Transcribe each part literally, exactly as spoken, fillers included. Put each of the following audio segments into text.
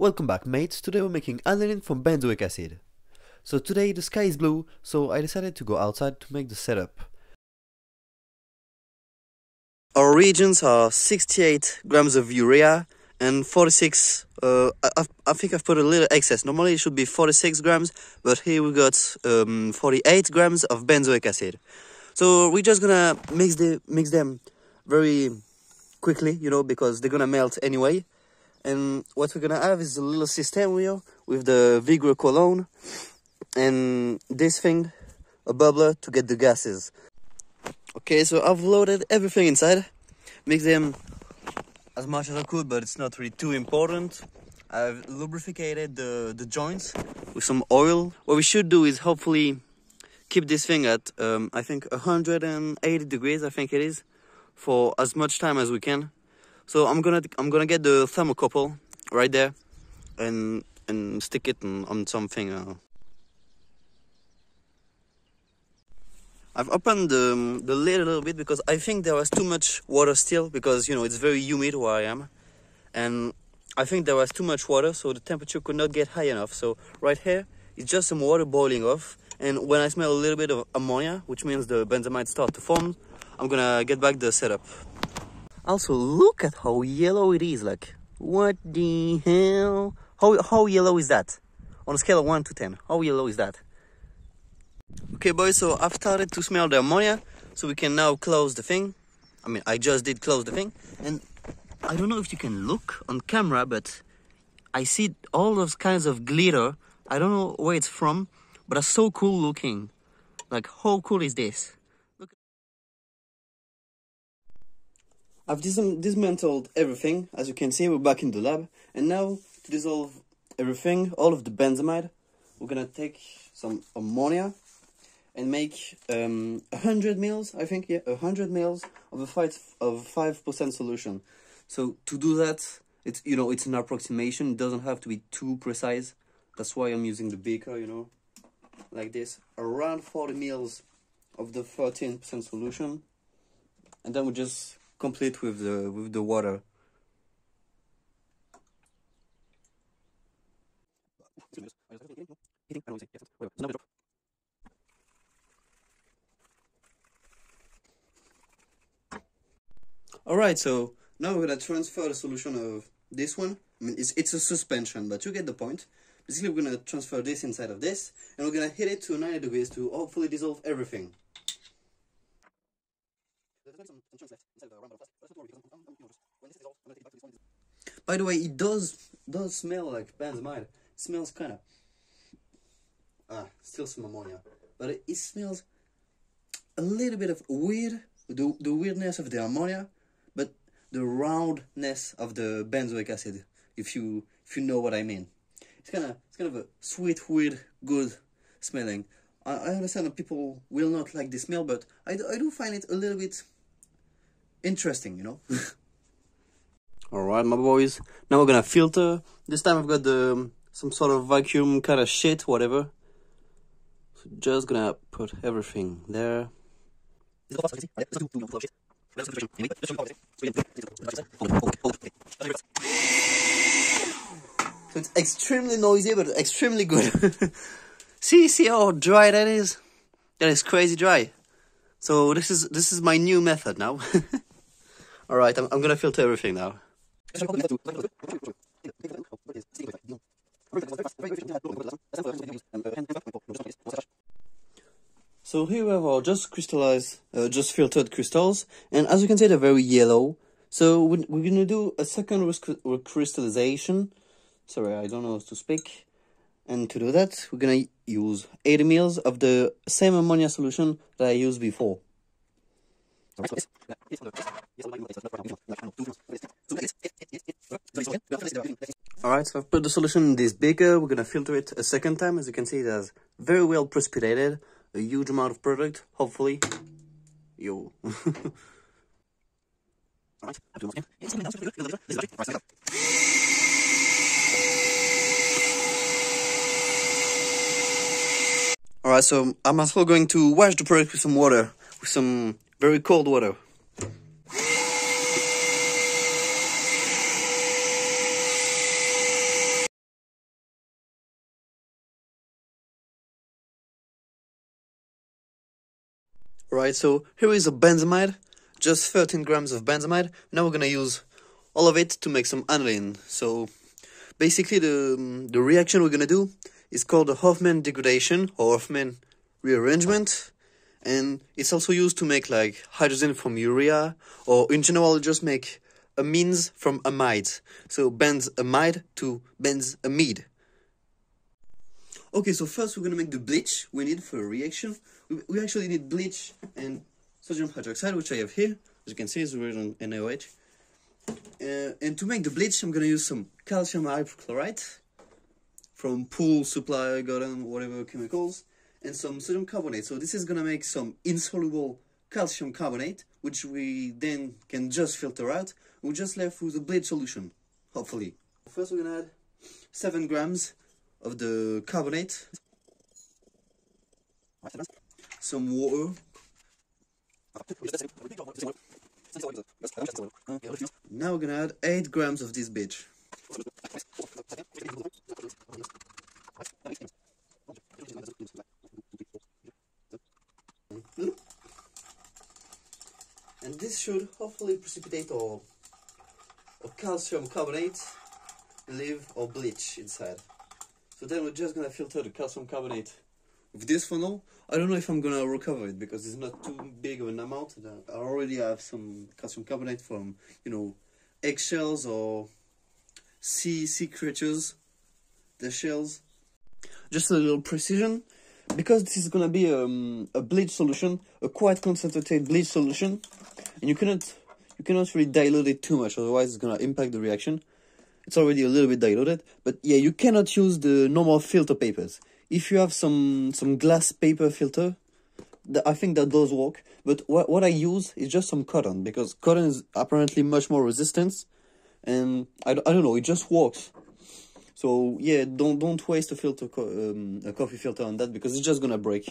Welcome back mates, today we're making aniline from benzoic acid. So today the sky is blue, so I decided to go outside to make the setup. Our reagents are sixty-eight grams of urea and forty-six, uh, I, I think I've put a little excess, normally it should be forty-six grams, but here we got um, forty-eight grams of benzoic acid. So we're just gonna mix, the, mix them very quickly, you know, because they're gonna melt anyway. And what we're gonna have is a little system wheel with the Vigor cologne and this thing, a bubbler to get the gases. Okay, so I've loaded everything inside, mix them as much as I could, but it's not really too important. I've lubricated the, the joints with some oil. What we should do is hopefully keep this thing at, um, I think, one hundred eighty degrees, I think it is, for as much time as we can. So I'm gonna I'm gonna get the thermocouple right there, and and stick it on, on something. Uh. I've opened the the lid a little bit because I think there was too much water still, because you know it's very humid where I am, and I think there was too much water, so the temperature could not get high enough. So right here it's just some water boiling off, and when I smell a little bit of ammonia, which means the benzamide start to form, I'm gonna get back the setup. Also, look at how yellow it is, like, what the hell? How, how yellow is that? On a scale of one to ten, how yellow is that? Okay, boys, so I've started to smell the ammonia, so we can now close the thing. I mean, I just did close the thing, and I don't know if you can look on camera, but I see all those kinds of glitter. I don't know where it's from, but it's so cool looking. Like, how cool is this? I've dis dismantled everything, as you can see, we're back in the lab. And now, to dissolve everything, all of the benzamide, we're gonna take some ammonia and make um, one hundred mils, I think, yeah, one hundred mils of a five percent solution. So, to do that, it's, you know, it's an approximation, it doesn't have to be too precise. That's why I'm using the beaker, you know, like this. Around forty mils of the thirteen percent solution. And then we just complete with the with the water. All right, so now we're gonna transfer the solution of this one. I mean, it's it's a suspension, but you get the point. Basically, we're gonna transfer this inside of this, and we're gonna heat it to ninety degrees to hopefully dissolve everything. By the way, it does does smell like benzamide. It smells kind of ah, still some ammonia, but it, it smells a little bit of weird, the the weirdness of the ammonia, but the roundness of the benzoic acid. If you if you know what I mean, it's kind of it's kind of a sweet, weird, good smelling. I, I understand that people will not like the smell, but I do, I do find it a little bit interesting, you know. Alright my boys, now we're gonna filter. This time I've got the some sort of vacuum kind of shit, whatever. So just gonna put everything there. So it's extremely noisy but extremely good. see see how dry that is? That is crazy dry. So this is this is my new method now. All right, I'm, I'm gonna filter everything now. So here we have our just crystallized, uh, just filtered crystals, and as you can see, they're very yellow. So we're, we're gonna do a second recrystallization. Sorry, I don't know how to speak. And to do that, we're gonna use eighty mils of the same ammonia solution that I used before. Alright, so I've put the solution in this beaker. We're gonna filter it a second time. As you can see, it has very well precipitated, a huge amount of product, hopefully. Yo. Alright, Alright, so I'm as well going to wash the product with some water, with some very cold water. right? So here is a benzamide, just thirteen grams of benzamide. Now we're gonna use all of it to make some aniline. So basically the, the reaction we're gonna do is called the Hofmann degradation or Hofmann rearrangement, and it's also used to make like hydrogen from urea, or in general just make amines from amides. So benzamide to benzamide. Okay, so first we're gonna make the bleach we need for a reaction. We, we actually need bleach and sodium hydroxide, which I have here. As you can see, it's written on N A O H. Uh, and to make the bleach, I'm gonna use some calcium hypochlorite from pool, supply, garden, whatever chemicals, and some sodium carbonate. So this is gonna make some insoluble calcium carbonate, which we then can just filter out. We're just left with a bleach solution, hopefully. First, we're gonna add seven grams of the carbonate, some water, now we're gonna add eight grams of this bitch. And this should hopefully precipitate our, our calcium carbonate, leave or bleach inside. So then we're just gonna filter the calcium carbonate with this for now. I don't know if I'm gonna recover it because it's not too big of an amount. I already have some calcium carbonate from, you know, eggshells or sea sea creatures, the shells. Just a little precision, because this is gonna be um, a bleach solution, a quite concentrated bleach solution, and you cannot you cannot really dilute it too much, otherwise it's gonna impact the reaction. It's already a little bit diluted, but yeah, you cannot use the normal filter papers. If you have some some glass paper filter, th I think that does work. But wh what I use is just some cotton, because cotton is apparently much more resistant, and I, I don't know, it just works. So yeah, don't don't waste a filter co um, a coffee filter on that, because it's just gonna break.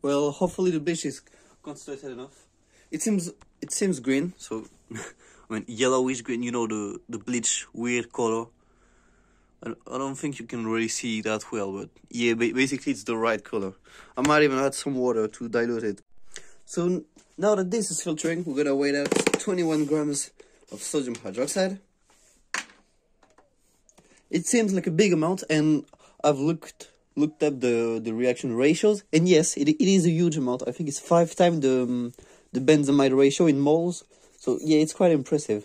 Well, hopefully the bleach is concentrated enough. It seems. It seems green, so I mean yellowish green, you know, the, the bleach weird color. I, I don't think you can really see that well, but yeah, ba basically it's the right color. I might even add some water to dilute it. So now that this is filtering, we're gonna weigh out twenty-one grams of sodium hydroxide. It seems like a big amount, and I've looked looked up the, the reaction ratios, and yes, it, it is a huge amount. I think it's five times the... Um, the benzamide ratio in moles, so yeah, it's quite impressive.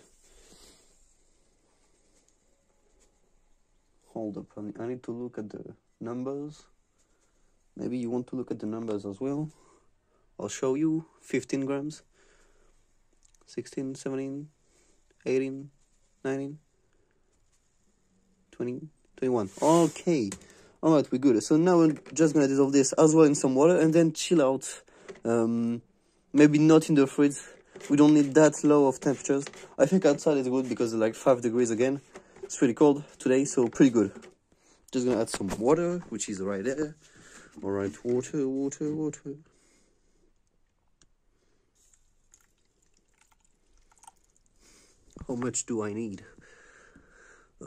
Hold up, I need to look at the numbers. Maybe you want to look at the numbers as well. I'll show you. Fifteen grams, sixteen, seventeen, eighteen, nineteen, twenty, twenty-one. Okay, alright, we're good. So now we're just gonna dissolve this as well in some water and then chill out. um, Maybe not in the fridge, we don't need that low of temperatures. I think outside is good because it's like five degrees again. It's pretty cold today, so pretty good. Just gonna add some water, which is right there. Alright, water, water, water. How much do I need?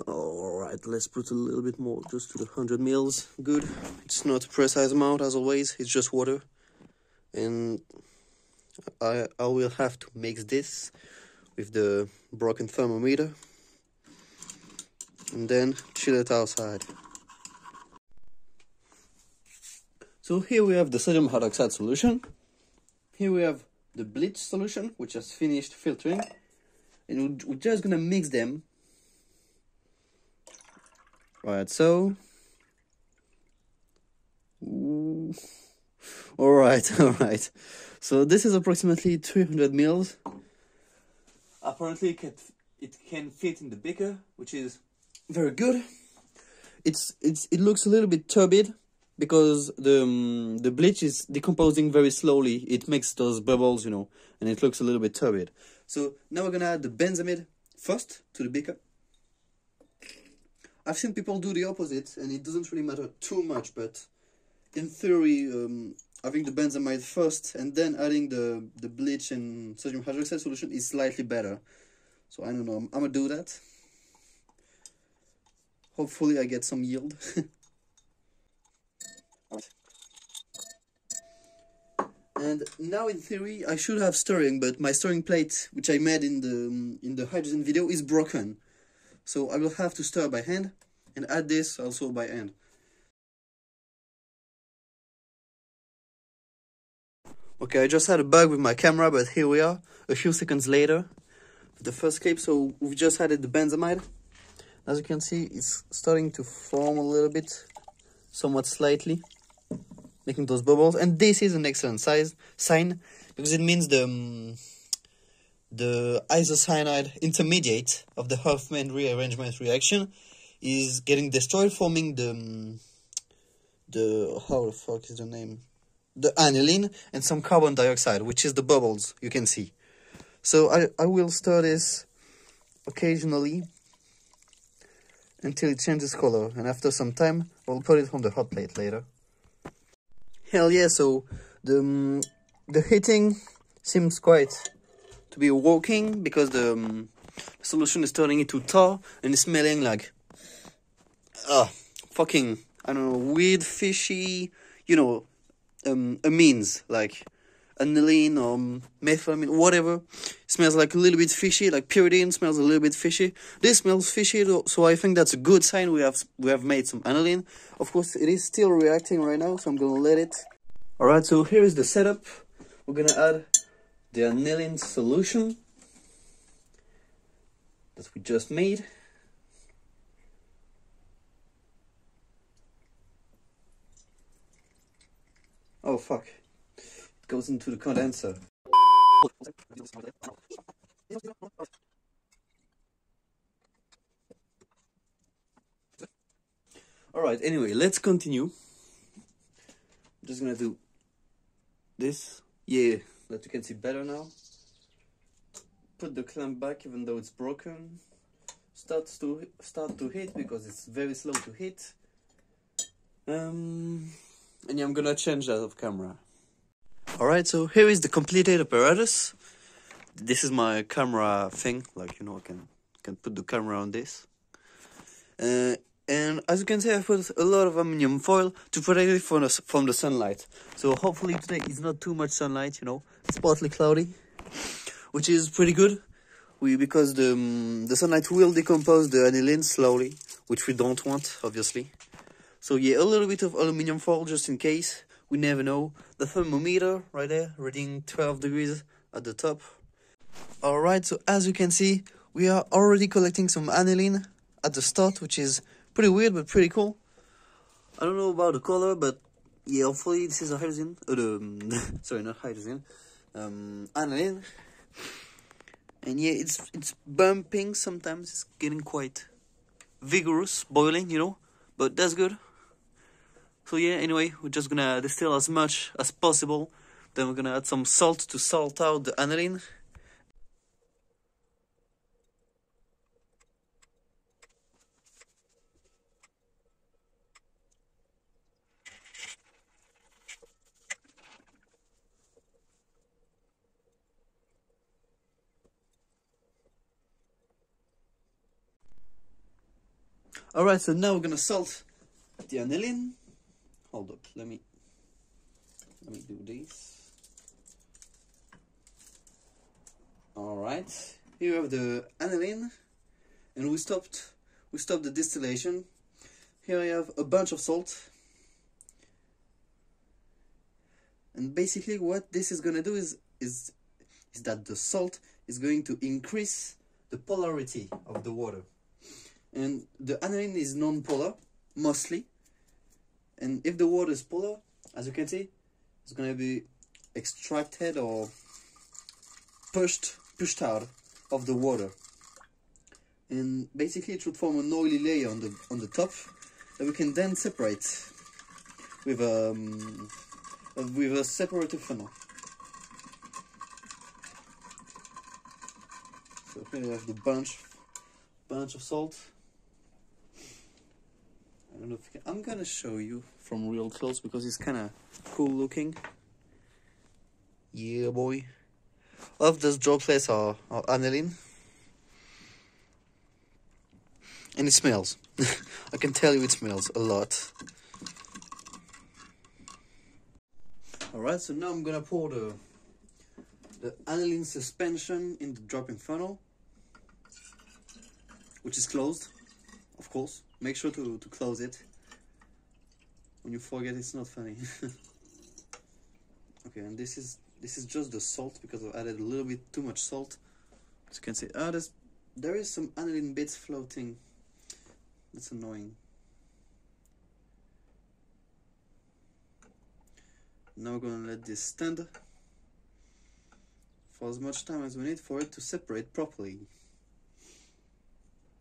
Alright, let's put a little bit more, just to the one hundred milliliters. Good. It's not a precise amount as always, it's just water. And I, I will have to mix this with the broken thermometer and then chill it outside. So here we have the sodium hydroxide solution. Here we have the bleach solution, which has finished filtering, and we're just gonna mix them. Right, so Ooh. all right all right so this is approximately three hundred milliliters. Apparently it can, it can fit in the beaker, which is very good. It's it's it looks a little bit turbid because the um, the bleach is decomposing very slowly. It makes those bubbles, you know, and it looks a little bit turbid. So now we're gonna add the benzamide first to the beaker. I've seen people do the opposite, and it doesn't really matter too much, but in theory, um, having the benzamide first and then adding the, the bleach and sodium hydroxide solution is slightly better. So I don't know, I'm, I'm gonna do that. Hopefully I get some yield. And now in theory I should have stirring, but my stirring plate, which I made in the in the hydrogen video, is broken. So I will have to stir by hand and add this also by hand. Okay, I just had a bug with my camera, but here we are a few seconds later. The first clip, so we've just added the benzamide. As you can see, it's starting to form a little bit, somewhat slightly, making those bubbles. And this is an excellent size, sign, because it means the um, the isocyanide intermediate of the Hofmann rearrangement reaction is getting destroyed, forming the um, the how the fuck is the name, the aniline and some carbon dioxide, which is the bubbles you can see. So I, I will stir this occasionally until it changes color, and after some time I'll put it on the hot plate later. Hell yeah, so the, um, the heating seems quite to be working, because the um, solution is turning into tar and it's smelling like uh, fucking, I don't know, weird, fishy, you know, um, amines, like aniline or methylamine, whatever. Smells like a little bit fishy, like pyridine smells a little bit fishy. This smells fishy, so I think that's a good sign we have we have made some aniline. Of course, it is still reacting right now, so I'm gonna let it. Alright, so here is the setup. We're gonna add the aniline solution that we just made. Oh fuck. Goes into the condenser. Alright, anyway, let's continue. I'm just gonna do this. Yeah, that you can see better now. Put the clamp back even though it's broken. Starts to start to heat because it's very slow to heat. Um and yeah, I'm gonna change that off camera. Alright, so here is the completed apparatus. This is my camera thing, like, you know, I can can put the camera on this. Uh, and as you can see, I put a lot of aluminum foil to protect it from the, from the sunlight. So hopefully today it's not too much sunlight, you know. It's partly cloudy, which is pretty good. We because the um, the sunlight will decompose the aniline slowly, which we don't want, obviously. So yeah, a little bit of aluminum foil just in case. We never know. The thermometer right there, reading twelve degrees at the top. Alright, so as you can see, we are already collecting some aniline at the start, which is pretty weird, but pretty cool. I don't know about the color, but yeah, hopefully this is a hydrogen. Uh, the, sorry, not hydrogen. Um, aniline. And yeah, it's, it's bumping sometimes. It's getting quite vigorous, boiling, you know, but that's good. So yeah, anyway, we're just gonna distill as much as possible. Then we're gonna add some salt to salt out the aniline. Alright, so now we're gonna salt the aniline. Hold up, let me, let me do this. Alright, here we have the aniline, and we stopped, we stopped the distillation. Here I have a bunch of salt. And basically what this is gonna do is, is, is that the salt is going to increase the polarity of the water. And the aniline is non-polar, mostly. And if the water is polar, as you can see, it's going to be extracted or pushed pushed out of the water. And basically it should form an oily layer on the on the top that we can then separate with a, um, with a separator funnel. So here we have the bunch, bunch of salt. I don't know if you can. I'm gonna show you from real close because it's kind of cool looking. Yeah, boy. Of those droplets are, are aniline, and it smells. I can tell you, it smells a lot. Alright, so now I'm gonna pour the the aniline suspension in the dropping funnel, which is closed, of course. Make sure to, to close it. When you forget, it's not funny. Okay, and this is this is just the salt, because I've added a little bit too much salt. As you can see, ah, there's, there is some aniline bits floating. That's annoying. Now we're gonna let this stand for as much time as we need for it to separate properly.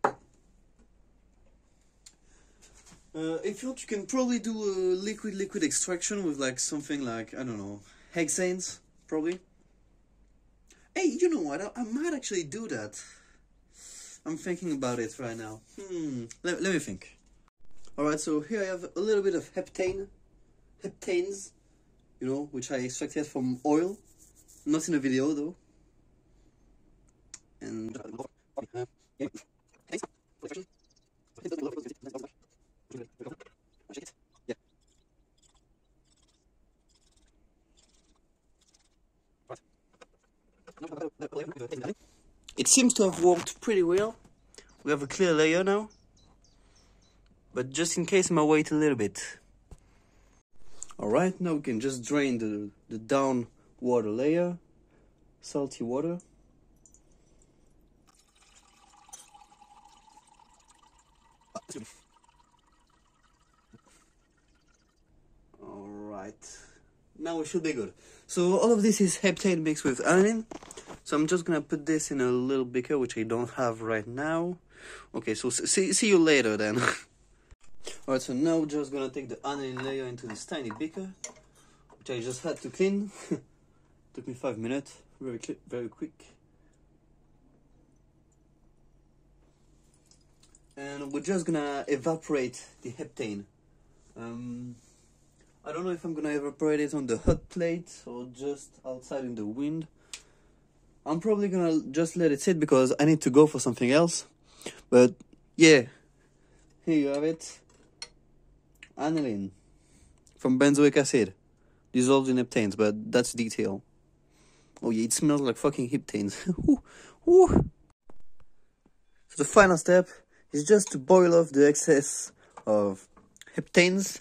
Uh, if you want, you can probably do a liquid liquid extraction with like something like, I don't know, hexanes, probably. Hey, you know what? I, I might actually do that. I'm thinking about it right now. Hmm, let, let me think. Alright, so here I have a little bit of heptane, heptanes, you know, which I extracted from oil. Not in a video though. And. It seems to have worked pretty well. We have a clear layer now, but just in case, I'm gonna wait a little bit. Alright, now we can just drain the, the down water layer, salty water. Alright, now we should be good. So all of this is heptane mixed with aniline. So I'm just gonna put this in a little beaker, which I don't have right now. Okay, so see, see you later then. Alright, so now we're just gonna take the aniline layer into this tiny beaker, which I just had to clean. Took me five minutes, very, very quick. And we're just gonna evaporate the heptane. Um, I don't know if I'm gonna evaporate it on the hot plate or just outside in the wind. I'm probably gonna just let it sit because I need to go for something else. But yeah, here you have it. Aniline from benzoic acid dissolved in heptanes, but that's detail. Oh yeah, it smells like fucking heptanes. Ooh, ooh. So the final step is just to boil off the excess of heptanes.